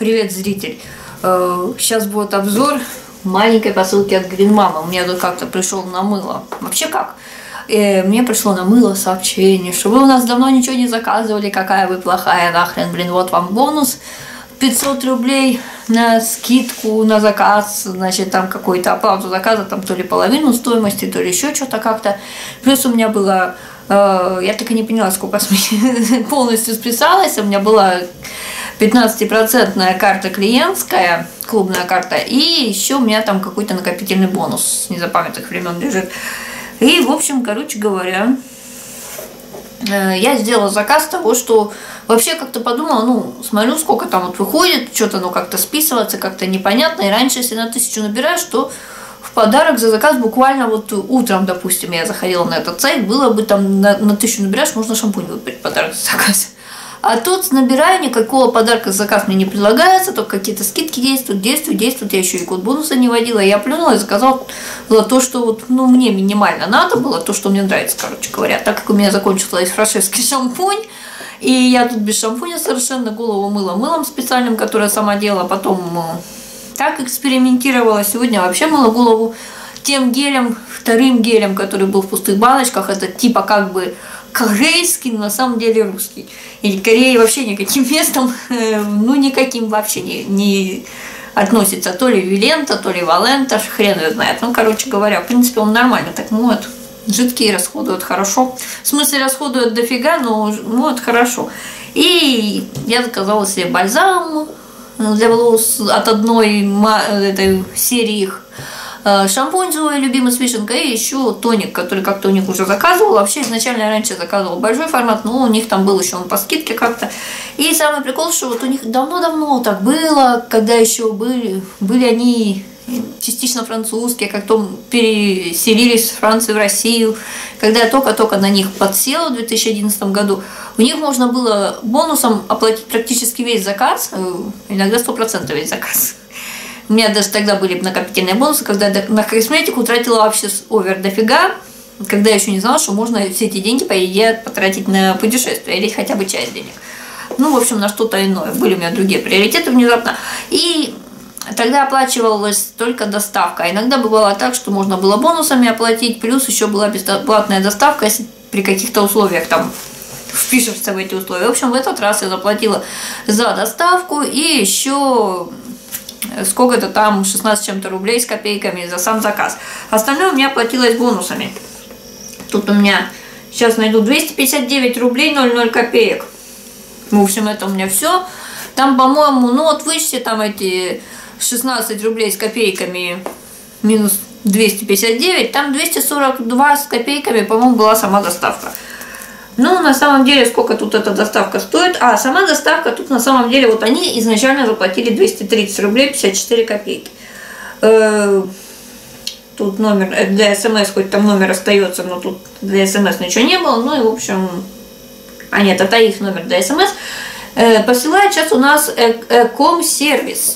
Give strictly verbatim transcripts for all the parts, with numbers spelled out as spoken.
Привет, зритель! Сейчас будет обзор маленькой посылки от Green Mama. Мне тут как-то пришел на мыло. Вообще как? Мне пришло на мыло сообщение, что вы у нас давно ничего не заказывали, какая вы плохая, нахрен, блин, вот вам бонус. пятьсот рублей на скидку, на заказ, значит, там какую-то оплату заказа, там то ли половину стоимости, то ли еще что-то как-то. Плюс у меня было, э, я так и не поняла, сколько полностью списалась, у меня была пятнадцатипроцентная карта клиентская, клубная карта, и еще у меня там какой-то накопительный бонус с незапамятных времен лежит. И, в общем, короче говоря, я сделала заказ того, что вообще как-то подумала, ну, смотрю, сколько там вот выходит, что-то оно как-то списывается, как-то непонятно. И раньше, если на тысячу набираешь, то в подарок за заказ буквально вот утром, допустим, я заходила на этот сайт, было бы там на, на тысячу набираешь, можно шампунь выбрать подарок за заказ. А тут набираю, никакого подарка за заказ мне не предлагается, только какие-то скидки действуют, действуют, действуют. Я еще и код бонуса не вводила, я плюнула и заказала то, что вот, ну, мне минимально надо было, то, что мне нравится, короче говоря. Так как у меня закончился фрошевский шампунь, и я тут без шампуня совершенно голову мыла мылом специальным, которое я сама делала, потом так экспериментировала. Сегодня вообще мыла голову тем гелем, вторым гелем, который был в пустых баночках, это типа как бы корейский, но на самом деле русский. И Корея вообще никаким местом, ну никаким вообще не, не относится. То ли Вилента, то ли Валента, хрен его знает. Ну, короче говоря, в принципе, он нормально так моет. Жидкие расходуют хорошо. В смысле, расходуют дофига, но моют хорошо. И я заказала себе бальзам для волос от одной этой серии их. Шампунь свой любимый с вишенкой и еще тоник, который как-то у них уже заказывала. Вообще изначально я раньше заказывала большой формат, но у них там был еще он по скидке как-то. И самый прикол, что вот у них давно-давно так было, когда еще были, были они частично французские, как-то переселились с Франции в Россию. Когда я только-только на них подсела в две тысячи одиннадцатом году, у них можно было бонусом оплатить практически весь заказ, иногда сто процентов весь заказ. У меня даже тогда были накопительные бонусы, когда я на косметику тратила вообще с овер дофига, когда я еще не знала, что можно все эти деньги, по идее, потратить на путешествие или хотя бы часть денег. Ну, в общем, на что-то иное. Были у меня другие приоритеты внезапно. И тогда оплачивалась только доставка. Иногда бывало так, что можно было бонусами оплатить, плюс еще была бесплатная доставка, если при каких-то условиях там впишешься в эти условия. В общем, в этот раз я заплатила за доставку и еще сколько-то там, шестнадцать чем-то рублей с копейками за сам заказ. Остальное у меня платилось бонусами. Тут у меня, сейчас найду, двести пятьдесят девять рублей ноль ноль копеек. В общем, это у меня все. Там, по-моему, ну вот вычти там эти шестнадцать рублей с копейками минус двести пятьдесят девять, там двести сорок два с копейками, по-моему, была сама доставка. Ну, на самом деле, сколько тут эта доставка стоит? А, сама доставка тут, на самом деле, вот они изначально заплатили двести тридцать рублей пятьдесят четыре копейки. Э-э- тут номер для смс, хоть там номер остается, но тут для смс ничего не было. Ну и, в общем, а нет, это их номер для смс. Э-э- посылает сейчас у нас Эком-сервис.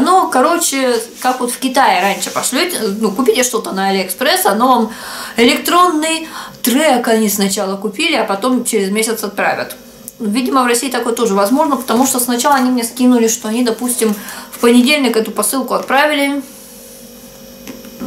Ну, короче, как вот в Китае раньше пошлете, ну, купите что-то на Алиэкспресс, оно вам электронный трек они сначала купили, а потом через месяц отправят. Видимо, в России такое тоже возможно, потому что сначала они мне скинули, что они, допустим, в понедельник эту посылку отправили.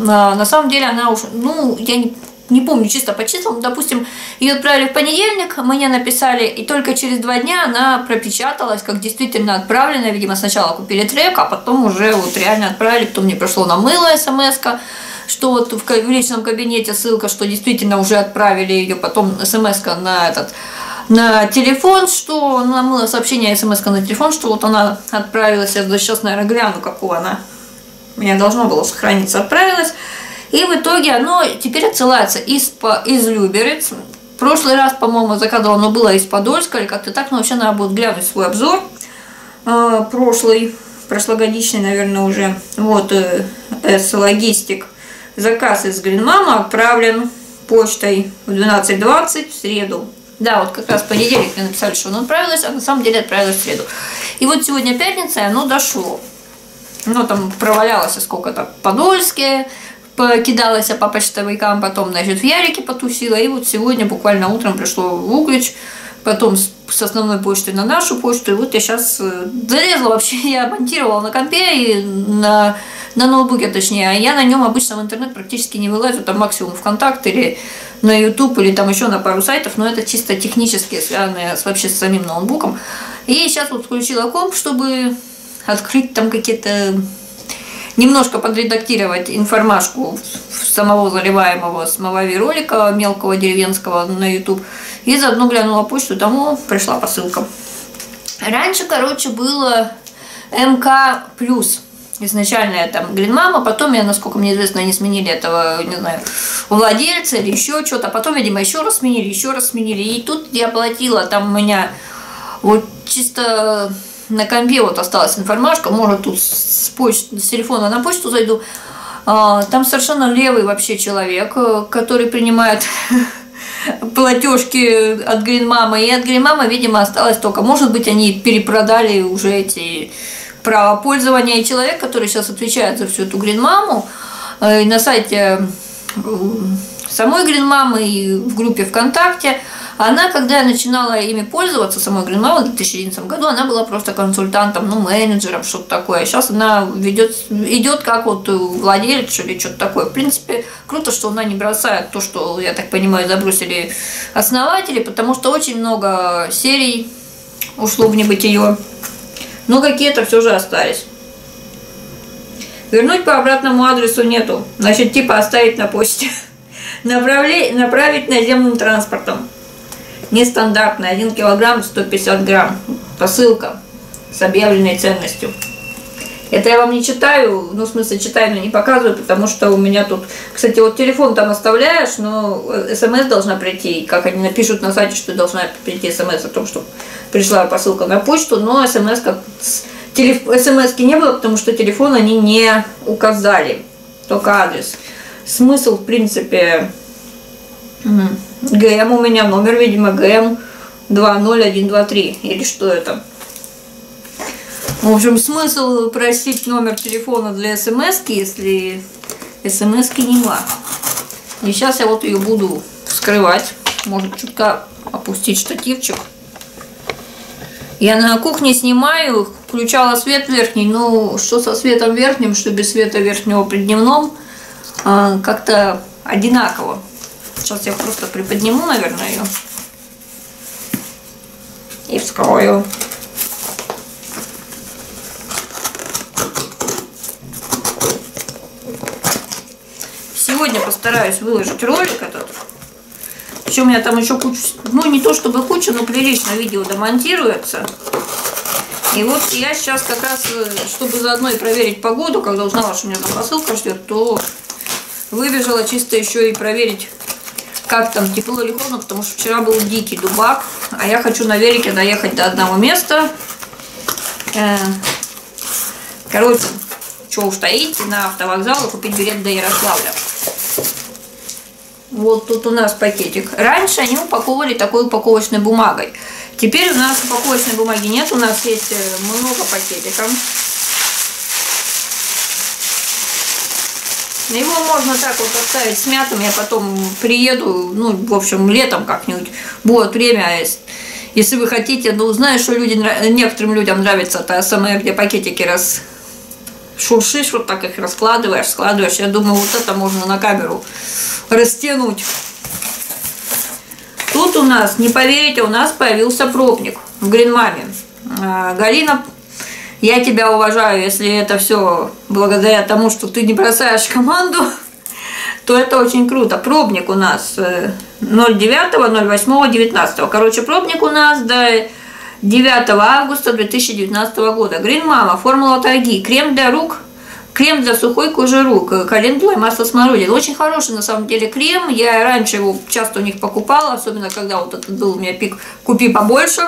А на самом деле она уже, ну, я не... не помню чисто по числам, допустим, ее отправили в понедельник, мне написали, и только через два дня она пропечаталась, как действительно отправлена, видимо, сначала купили трек, а потом уже вот реально отправили, потом мне пришло на мыло смс-ка, что вот в личном кабинете ссылка, что действительно уже отправили ее, потом смс-ка на этот, на телефон, что на мыло сообщение, смс-ка на телефон, что вот она отправилась, я сейчас, наверное, гляну, какого она, у меня должно было сохраниться, отправилась. И в итоге оно теперь отсылается из, из Люберец. В прошлый раз, по-моему, заказывала, оно было из Подольска или как-то так. Но вообще надо будет глянуть свой обзор. Э, прошлый, прошлогодичный, наверное, уже. Вот, э, С-логистик. Заказ из Green Mama отправлен почтой в двенадцать двадцать в среду. Да, вот как раз в понедельник мне написали, что оно отправилось, а на самом деле отправилось в среду. И вот сегодня пятница, и оно дошло. Оно там провалялось сколько-то Подольске. Покидалась по почтовикам, потом, значит, в Ярике потусила, и вот сегодня буквально утром пришло в Углич, потом с основной почты на нашу почту. И вот я сейчас залезла вообще, я монтировала на компе и на, на ноутбуке, точнее, а я на нем обычно в интернет практически не вылазю, там максимум ВКонтакте или на YouTube, или там еще на пару сайтов, но это чисто технически связанное вообще с самим ноутбуком. И сейчас вот включила комп, чтобы открыть там какие-то, немножко подредактировать информашку самого заливаемого с Movavi ролика мелкого деревенского на YouTube. И заодно глянула почту, тому пришла посылка. Раньше, короче, было эм ка плюс. Изначально я там Green Mama, потом, я, насколько мне известно, они сменили этого, не знаю, владельца или еще что-то. Потом, видимо, еще раз сменили, еще раз сменили. И тут я платила, там у меня вот чисто... на компе вот осталась информашка, может тут с, почты, с телефона на почту зайду. Там совершенно левый вообще человек, который принимает платежки от Green Mama. И от Green Mama, видимо, осталось только, может быть, они перепродали уже эти права пользования. И человек, который сейчас отвечает за всю эту Green Mama, и на сайте самой Green Mama и в группе ВКонтакте, она, когда я начинала ими пользоваться, самой Green Mama в две тысячи одиннадцатом году, она была просто консультантом, ну, менеджером, что-то такое. Сейчас она ведет, идет как вот владелец или что-то такое. В принципе, круто, что она не бросает то, что, я так понимаю, забросили основатели, потому что очень много серий ушло в небытие, но какие-то все же остались. Вернуть по обратному адресу нету, значит, типа оставить на почте. Направле... Направить наземным транспортом. Нестандартная, один килограмм, сто пятьдесят грамм. Посылка с объявленной ценностью. Это я вам не читаю, ну, в смысле, читаю, но не показываю, потому что у меня тут... Кстати, вот телефон там оставляешь, но смс должна прийти. Как они напишут на сайте, что должна прийти смс о том, что пришла посылка на почту, но смс как... Телеф... смс-ки не было, потому что телефон они не указали, только адрес. Смысл, в принципе... ГМ у меня номер, видимо, ГМ два ноль один два три, или что это. В общем, смысл просить номер телефона для смс-ки, если смс-ки нема. И сейчас я вот ее буду вскрывать. Может, чутка опустить штативчик. Я на кухне снимаю, включала свет верхний, но что со светом верхним, что без света верхнего при дневном, как-то одинаково. Сейчас я просто приподниму, наверное, ее и вскрою. Сегодня постараюсь выложить ролик этот. Причем у меня там еще куча, ну не то чтобы куча, но прилично видео домонтируется. И вот я сейчас как раз, чтобы заодно и проверить погоду, когда узнала, что у меня там посылка ждет, то выбежала чисто еще и проверить, как там, тепло или холодно, потому что вчера был дикий дубак, а я хочу на велике доехать до одного места. Короче, что уж таить, на автовокзал и купить билет до Ярославля. Вот тут у нас пакетик. Раньше они упаковывали такой упаковочной бумагой. Теперь у нас упаковочной бумаги нет, у нас есть много пакетиков. Его можно так вот оставить смятым, я потом приеду, ну, в общем, летом как-нибудь будет время, если вы хотите, ну, знаю, что люди, некоторым людям нравится та самая, где пакетики раз шуршишь, вот так их раскладываешь, складываешь, я думаю, вот это можно на камеру растянуть. Тут у нас, не поверите, у нас появился пробник в Green Mama. Галина, я тебя уважаю, если это все благодаря тому, что ты не бросаешь команду, то это очень круто. Пробник у нас ноль девятого, ноль восьмого, девятнадцатого. Короче, пробник у нас до девятого августа две тысячи девятнадцатого года. Green Mama, формула тайги, крем для рук, крем для сухой кожи рук, календула и масло смородины. Очень хороший на самом деле крем, я раньше его часто у них покупала, особенно когда вот этот был у меня пик «Купи побольше».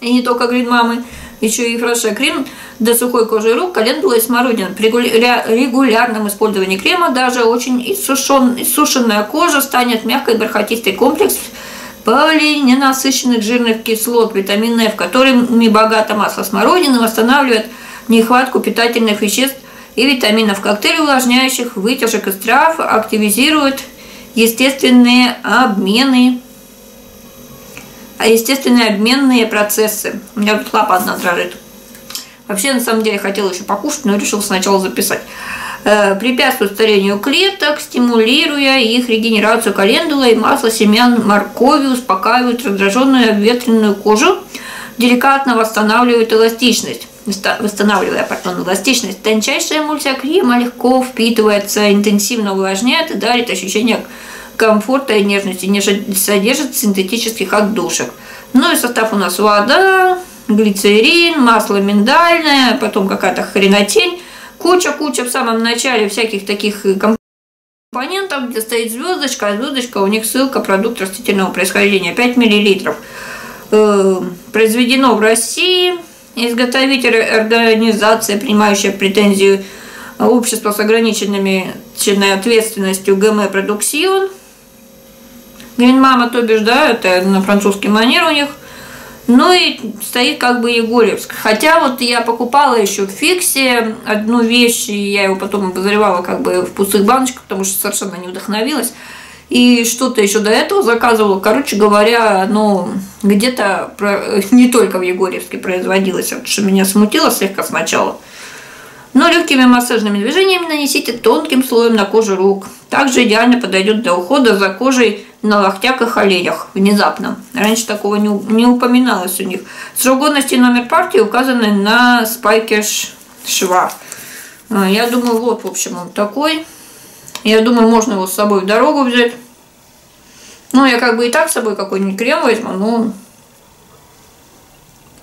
И не только Green Mama, еще и хороший крем для сухой кожи рук, календула и смородина. При регулярном использовании крема даже очень иссушен, иссушенная кожа станет мягкой, бархатистой. Комплекс полиненасыщенных жирных кислот, витамин F, которыми богато масло смородины, восстанавливает нехватку питательных веществ и витаминов. Коктейль увлажняющих вытяжек из трав активизирует естественные обмены естественные обменные процессы. У меня тут лапа одна дрожит. Вообще, на самом деле, я хотела еще покушать, но решила сначала записать. Препятствует старению клеток, стимулируя их регенерацию. Календула и масло семян моркови успокаивают раздраженную обветренную кожу, деликатно восстанавливают эластичность. Восстанавливая, пардон, эластичность. Тончайшая эмульсия крема легко впитывается, интенсивно увлажняет и дарит ощущение комфорта и нежности, не содержит синтетических отдушек. Ну и состав у нас вода, глицерин, масло миндальное, потом какая-то хренотень. Куча-куча в самом начале всяких таких компонентов, где стоит звездочка, а звездочка у них ссылка продукт растительного происхождения, пять миллилитров. Произведено в России, изготовитель организация, принимающая претензию общества с ограниченными ответственностью ГМ Продуксион. Green Mama, то бишь, да, это на французский манер у них. Ну и стоит как бы Егорьевск. Хотя вот я покупала еще в Фиксе одну вещь, и я его потом обозревала как бы в пустых баночках, потому что совершенно не вдохновилась. И что-то еще до этого заказывала. Короче говоря, оно где-то не только в Егорьевске производилось, потому что меня смутило слегка сначала. Но легкими массажными движениями нанесите тонким слоем на кожу рук. Также идеально подойдет для ухода за кожей на локтях и коленях внезапно. Раньше такого не, не упоминалось у них. Срок годности и номер партии указаны на спайке шва. Я думаю, вот, в общем, он такой. Я думаю, можно его с собой в дорогу взять. Ну, я как бы и так с собой какой-нибудь крем возьму, но...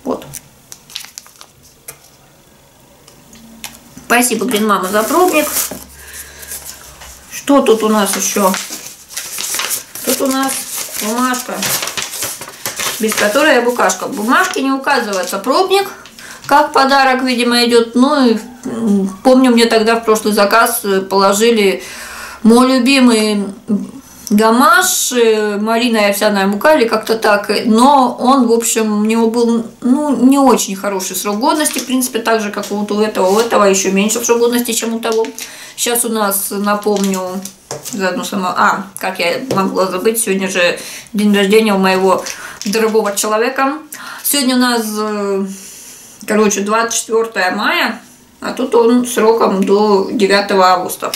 Вот. Спасибо, Green Mama, за пробник. Что тут у нас еще? Тут у нас бумажка, без которой я букашка. В бумажке не указывается пробник, как подарок, видимо, идет. Ну, и помню, мне тогда в прошлый заказ положили мой любимый гамаш, малина и овсяная мука, или как-то так. Но он, в общем, у него был, ну, не очень хороший срок годности. В принципе, так же, как вот у этого, у этого еще меньше срок годности, чем у того. Сейчас у нас, напомню... Заодно сама... А, как я могла забыть, сегодня же день рождения у моего дорогого человека. Сегодня у нас, короче, двадцать четвёртое мая, а тут он сроком до девятого августа.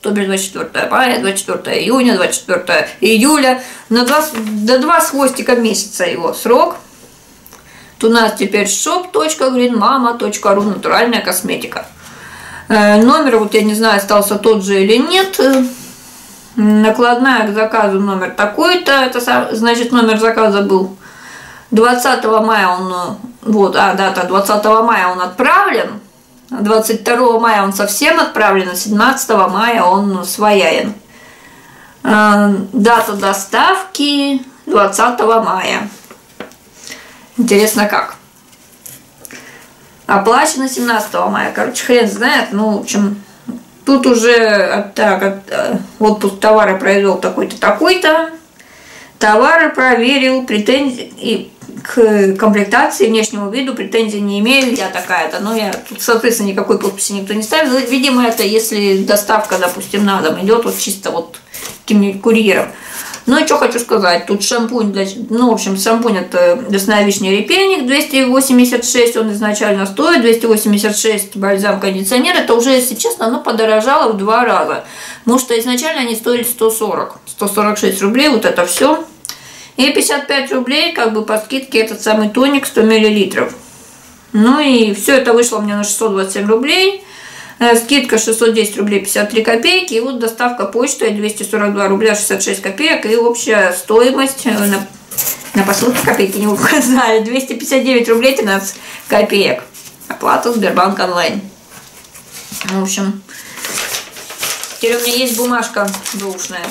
То бишь двадцать четвёртое мая, двадцать четвёртое июня, двадцать четвёртое июля. На два, до два с хвостиком месяца его срок. Тут у нас теперь shop точка green mama точка ru, натуральная косметика. Номер, вот я не знаю, остался тот же или нет. Накладная к заказу номер такой-то. Это, значит, номер заказа был двадцатого мая он... Вот, а, дата двадцатого мая он отправлен. двадцать второго мая он совсем отправлен. семнадцатого мая он свояен. Дата доставки двадцатого мая. Интересно, как? Оплачено семнадцатого мая. Короче, хрен знает. Ну, в общем, тут уже так, от, отпуск товара произвел такой-то, такой-то. Товары проверил, претензии к комплектации, внешнему виду претензий не имею. Я такая-то. Но я тут, соответственно, никакой подписи никто не ставил. Видимо, это если доставка, допустим, на дом идет вот чисто вот каким-нибудь курьером. Ну и что хочу сказать, тут шампунь, для, ну в общем шампунь это ясновишний репейник, двести восемьдесят шесть, он изначально стоит, двести восемьдесят шесть бальзам-кондиционер, это уже, если честно, оно подорожало в два раза, потому что изначально они стоили сто сорок, сто сорок шесть рублей, вот это все, и пятьдесят пять рублей как бы по скидке этот самый тоник сто миллилитров, ну и все это вышло мне на шестьсот двадцать семь рублей. Скидка шестьсот десять рублей пятьдесят три копейки. И вот доставка почтой двести сорок два рубля шестьдесят шесть копеек. И общая стоимость на, на посылке копейки не указали. двести пятьдесят девять рублей тринадцать копеек. Оплата Сбербанк онлайн. В общем, теперь у меня есть бумажка бэушная.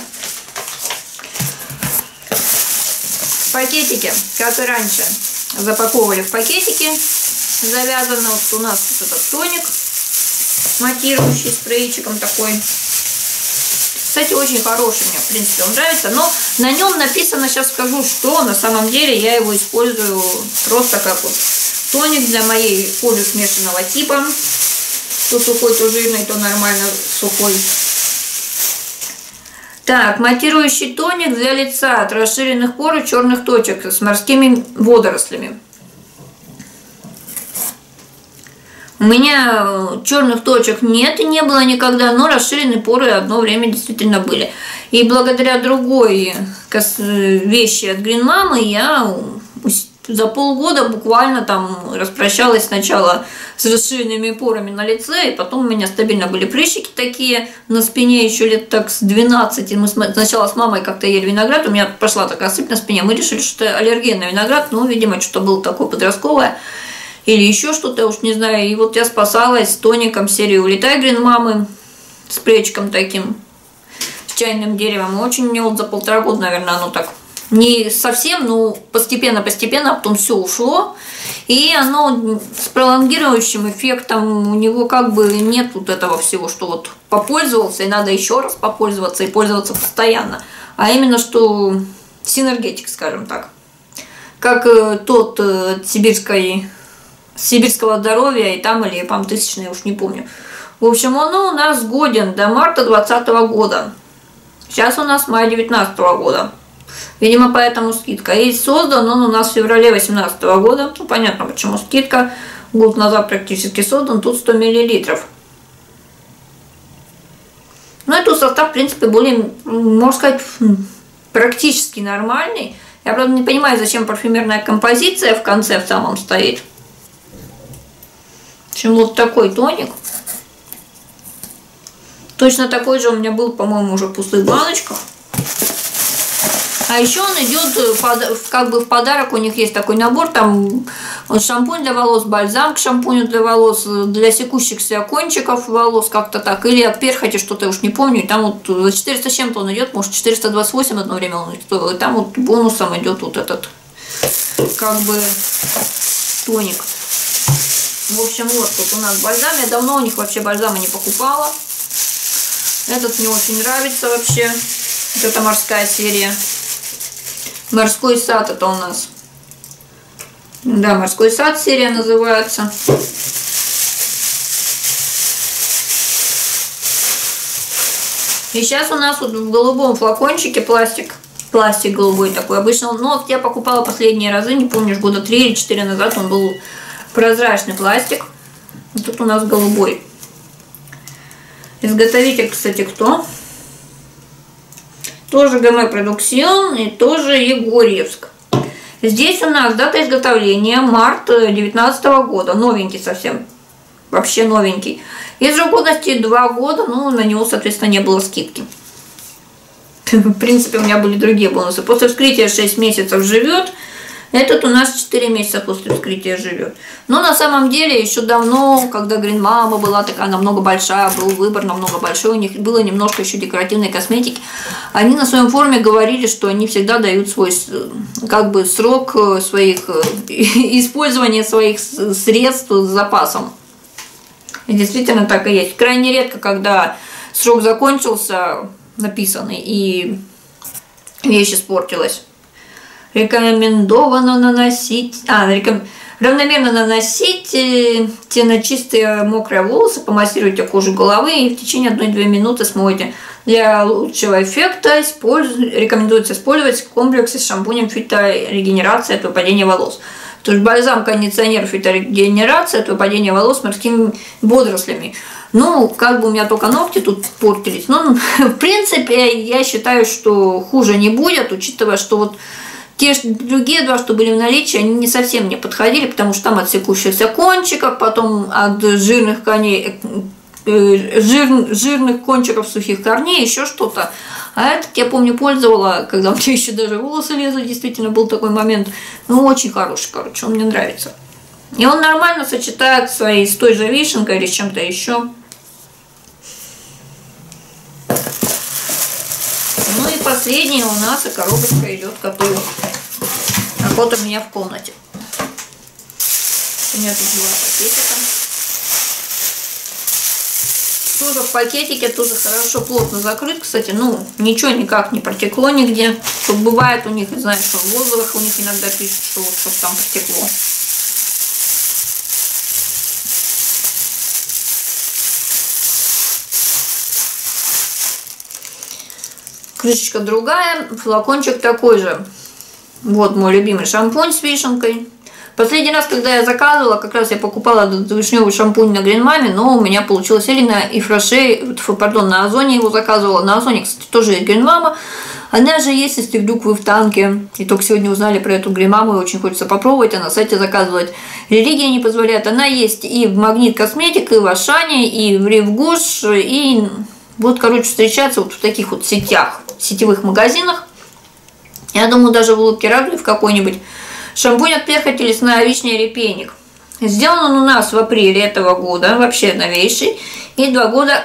Пакетики, как и раньше, запаковывали в пакетики. Завязано вот у нас тут этот тоник. Матирующий спрейчиком такой. Кстати, очень хороший мне, в принципе, он нравится. Но на нем написано, сейчас скажу, что на самом деле я его использую просто как вот тоник для моей кожи смешанного типа. То сухой, то жирный, то нормально сухой. Так, матирующий тоник для лица от расширенных пор и черных точек с морскими водорослями. У меня черных точек нет и не было никогда, но расширенные поры одно время действительно были. И благодаря другой вещи от Green Mama я за полгода буквально там распрощалась сначала с расширенными порами на лице, и потом у меня стабильно были прыщики такие на спине еще лет так с двенадцати. Мы сначала с мамой как-то ели виноград, у меня пошла такая сыпь на спине, мы решили, что это аллергия на виноград, но, видимо, что-то было такое подростковое. Или еще что-то, уж не знаю. И вот я спасалась с тоником серии «Улетай, Green Mama», с плечиком таким, с чайным деревом. И очень мне вот за полтора года, наверное, оно так не совсем, но постепенно-постепенно, а потом все ушло. И оно с пролонгирующим эффектом, у него как бы нет вот этого всего, что вот попользовался, и надо еще раз попользоваться, и пользоваться постоянно. А именно, что синергетик, скажем так. Как тот от сибирской... сибирского здоровья, и там, или пам тысячные, я уж не помню. В общем, оно у нас годен до марта двадцатого года. Сейчас у нас мая девятнадцатого года. Видимо, поэтому скидка. И создан он у нас в феврале восемнадцатого года. Ну, понятно, почему скидка. Год назад практически создан. Тут сто миллилитров. Ну, и тут состав, в принципе, более, можно сказать, практически нормальный. Я, правда, не понимаю, зачем парфюмерная композиция в конце в самом стоит. В общем, вот такой тоник. Точно такой же у меня был, по-моему, уже в пустых баночках. А еще он идет как бы в подарок. У них есть такой набор. Там шампунь для волос, бальзам к шампуню для волос, для секущихся кончиков волос, как-то так. Или от перхоти, что-то я уж не помню. И там вот за четыреста с чем-то он идет. Может, четыреста двадцать восемь одно время он стоил. И там вот бонусом идет вот этот как бы тоник. В общем, вот тут у нас бальзам. Я давно у них вообще бальзама не покупала. Этот мне очень нравится вообще. Вот это морская серия. Морской сад это у нас. Да, морской сад серия называется. И сейчас у нас вот в голубом флакончике пластик. Пластик голубой такой. Обычно, но вот я покупала последние разы, не помню, года три или четыре назад он был... прозрачный пластик. Тут у нас голубой. Изготовитель, кстати, кто? Тоже ГМ Продукцион и тоже Егорьевск. Здесь у нас дата изготовления март две тысячи девятнадцатого года. Новенький совсем. Вообще новенький. И срок годности два года, но на него, соответственно, не было скидки. В принципе, у меня были другие бонусы. После вскрытия шесть месяцев живет. Этот у нас четыре месяца после вскрытия живет. Но на самом деле еще давно, когда Green Mama была такая намного большая, был выбор намного большой, у них было немножко еще декоративной косметики. Они на своем форуме говорили, что они всегда дают свой как бы срок своих использования своих средств с запасом. И действительно так и есть. Крайне редко, когда срок закончился, написанный, и вещь испортилась. Рекомендовано наносить, а, реком... равномерно наносите на чистые мокрые волосы, помассируйте кожу головы и в течение одной-двух минут смойте. Для лучшего эффекта использ... рекомендуется использовать комплексы с шампунем фиторегенерации от выпадения волос. То есть бальзам, кондиционер, фиторегенерация от выпадения волос с морскими водорослями. Ну, как бы у меня только ногти тут портились. Но, в принципе, я считаю, что хуже не будет, учитывая, что вот те другие два, что были в наличии, они не совсем мне подходили, потому что там от секущихся кончиков, потом от жирных коней, э, жир, жирных кончиков сухих корней, еще что-то. А этот я помню пользовала, когда у меня еще даже волосы лезли, действительно был такой момент. Ну, очень хороший, короче, он мне нравится. И он нормально сочетается и с той же вишенкой или с чем-то еще. Ну и последняя у нас и коробочка идет, которую а вот у меня в комнате. У меня тут два пакетика. Тоже в пакетике, тоже хорошо плотно закрыт, кстати, ну ничего никак не протекло нигде. Что бывает у них, знаешь, что в отзывах у них иногда пишут, что вот что там протекло. Крышечка другая, флакончик такой же. Вот мой любимый шампунь с вишенкой. Последний раз, когда я заказывала, как раз я покупала вишневый шампунь на Green Mama, но у меня получилось или на Ифраше, пардон, на Озоне его заказывала. На Озоне, кстати, тоже есть Green Mama. Она же есть, если вдруг вы в танке. И только сегодня узнали про эту Green Mama, и очень хочется попробовать, а на сайте заказывать религия не позволяет. Она есть и в Магнит Косметик, и в Ашане, и в Ревгуш, и вот, короче, встречаться вот в таких вот сетях, сетевых магазинах. Я думаю, даже в улыбке радуги в какой-нибудь. Шампунь от перхоти, лесная вишня, репейник. Сделан он у нас в апреле этого года, вообще новейший. И два года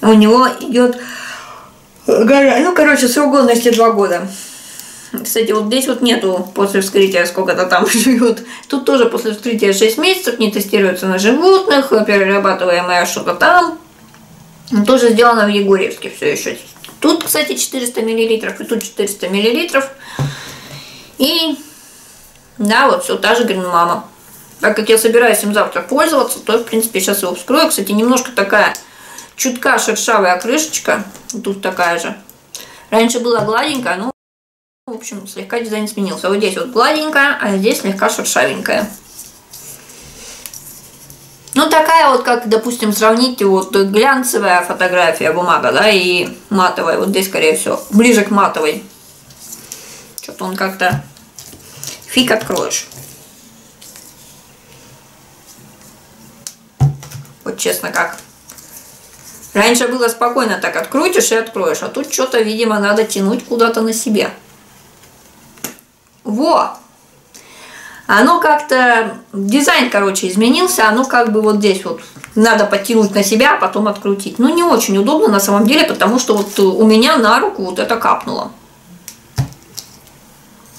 у него идет гора. Ну, короче, срок годности два года. Кстати, вот здесь вот нету после вскрытия, сколько-то там живет. Тут тоже после вскрытия шесть месяцев, не тестируется на животных, перерабатываемое что-то там. Тоже сделано в Егорьевске все еще. Тут, кстати, четыреста миллилитров, и тут четыреста миллилитров. И, да, вот все та же Green Mama. Так как я собираюсь им завтра пользоваться, то, в принципе, сейчас его вскрою. Кстати, немножко такая чутка шершавая крышечка. Тут такая же. Раньше была гладенькая, но, в общем, слегка дизайн сменился. Вот здесь вот гладенькая, а здесь слегка шершавенькая. Ну, такая вот, как, допустим, сравните, вот глянцевая фотография, бумага, да, и матовая. Вот здесь, скорее всего, ближе к матовой. Что-то он как-то фиг откроешь. Вот честно как. Раньше было спокойно так, открутишь и откроешь. А тут что-то, видимо, надо тянуть куда-то на себе. Во! Оно как-то, дизайн, короче, изменился, оно как бы вот здесь вот надо потянуть на себя, а потом открутить. Ну, не очень удобно на самом деле, потому что вот у меня на руку вот это капнуло.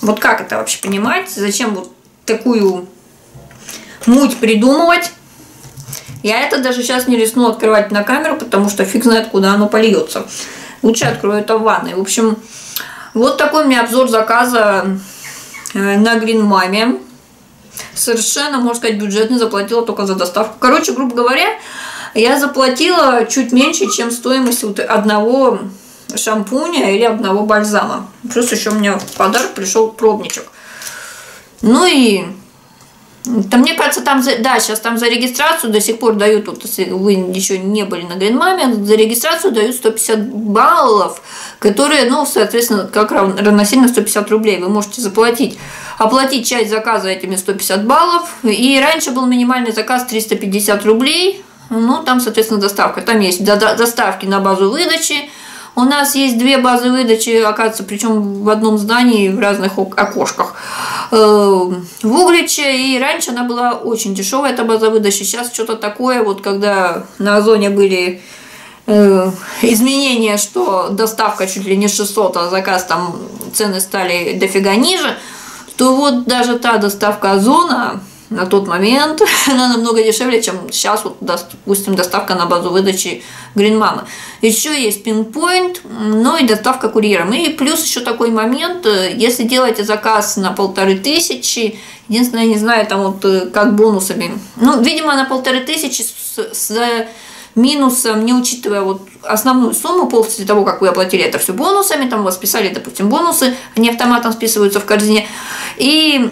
Вот как это вообще понимать? Зачем вот такую муть придумывать? Я это даже сейчас не рискну открывать на камеру, потому что фиг знает, куда оно польется. Лучше открою это в ванной. В общем, вот такой у меня обзор заказа на Green Mama. Совершенно, можно сказать, бюджетный, заплатила только за доставку. Короче, грубо говоря, я заплатила чуть меньше, чем стоимость вот одного шампуня или одного бальзама. Плюс еще у меня в подарок пришел пробничек. Ну и... Там, мне кажется, там... За... Да, сейчас там за регистрацию до сих пор дают, вот, если вы еще не были на Green Mama, за регистрацию дают сто пятьдесят баллов, которые, ну, соответственно, как равносильно сто пятьдесят рублей. Вы можете заплатить, оплатить часть заказа этими сто пятьдесят баллов. И раньше был минимальный заказ триста пятьдесят рублей. Ну, там, соответственно, доставка. Там есть доставки на базу выдачи. У нас есть две базы выдачи, оказывается, причем в одном здании, в разных окошках. В Угличе, и раньше она была очень дешевая, эта база выдачи. Сейчас что-то такое, вот когда на Озоне были э, изменения, что доставка чуть ли не шестьсот, а заказ там цены стали дофига ниже, то вот даже та доставка Озона на тот момент, она намного дешевле, чем сейчас, вот, допустим, доставка на базу выдачи Green Mama. Еще есть пинпоинт, ну и доставка курьером. И плюс еще такой момент, если делаете заказ на полторы тысячи, единственное, я не знаю, там вот как бонусами, ну, видимо, на полторы тысячи с, с минусом, не учитывая вот основную сумму, после того, как вы оплатили это все бонусами, там у вас списали, допустим, бонусы, они автоматом списываются в корзине, и...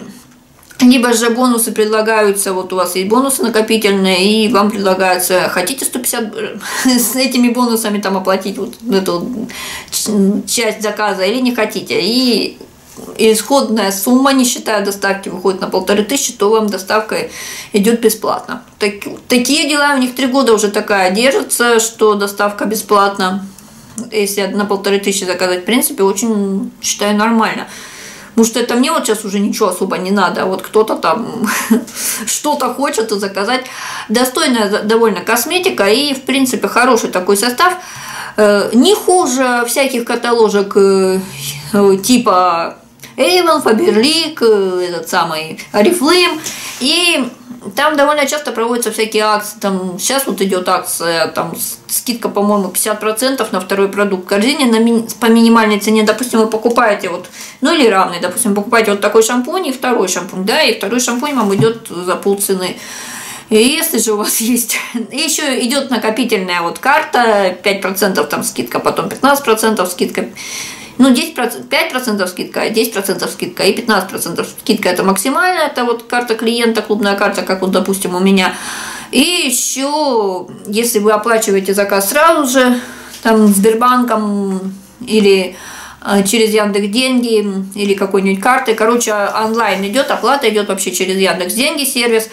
Либо же бонусы предлагаются, вот у вас есть бонусы накопительные, и вам предлагается, хотите сто пятьдесят с этими бонусами там оплатить вот эту часть заказа или не хотите. И исходная сумма, не считая доставки, выходит на полторы тысячи, то вам доставка идет бесплатно. Так, такие дела, у них три года уже такая держится, что доставка бесплатна. Если на полторы тысячи заказать, в принципе, очень, считаю, нормально. Потому что это мне вот сейчас уже ничего особо не надо. Вот кто-то там что-то хочет заказать. Достойная довольно косметика и, в принципе, хороший такой состав. Не хуже всяких каталожек типа Avon, Faberlic, этот самый Oriflame. И там довольно часто проводятся всякие акции. Там сейчас вот идет акция, там скидка, по-моему, пятьдесят процентов на второй продукт в корзине на ми по минимальной цене. Допустим, вы покупаете вот, ну или равный, допустим, покупаете вот такой шампунь и второй шампунь, да, и второй шампунь вам идет за полцены. Если же у вас есть... Еще идет накопительная вот карта, пять процентов там скидка, потом пятнадцать процентов скидка. Ну, десять процентов, пять процентов скидка, десять процентов скидка и пятнадцать процентов скидка. Это максимально, это вот карта клиента, клубная карта, как вот, допустим, у меня. И еще, если вы оплачиваете заказ сразу же, там, Сбербанком или через Яндекс.Деньги или какой-нибудь карты, короче, онлайн идет, оплата идет вообще через Яндекс.Деньги сервис,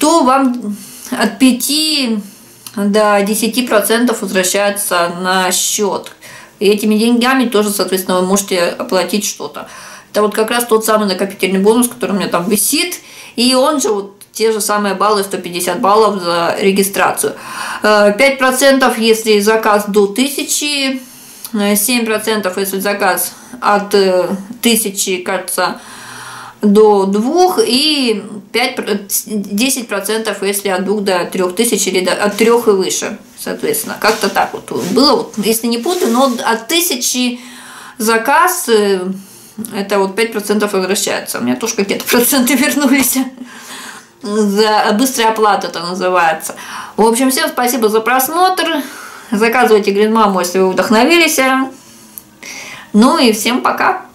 то вам от пяти до десяти процентов возвращается на счет. И этими деньгами тоже, соответственно, вы можете оплатить что-то. Это вот как раз тот самый накопительный бонус, который у меня там висит. И он же вот те же самые баллы, сто пятьдесят баллов за регистрацию. пять процентов, если заказ до тысячи, семь процентов, если заказ от тысячи, кажется, до двух, и пять, десять процентов, если от двух до трёх тысяч или от трёх и выше, соответственно. Как-то так вот было, вот, если не путаю, но от тысячи заказ это вот пять процентов возвращается. У меня тоже какие-то проценты вернулись. За быстрая оплата это называется. В общем, всем спасибо за просмотр. Заказывайте Green Mama, если вы вдохновились. Ну и всем пока!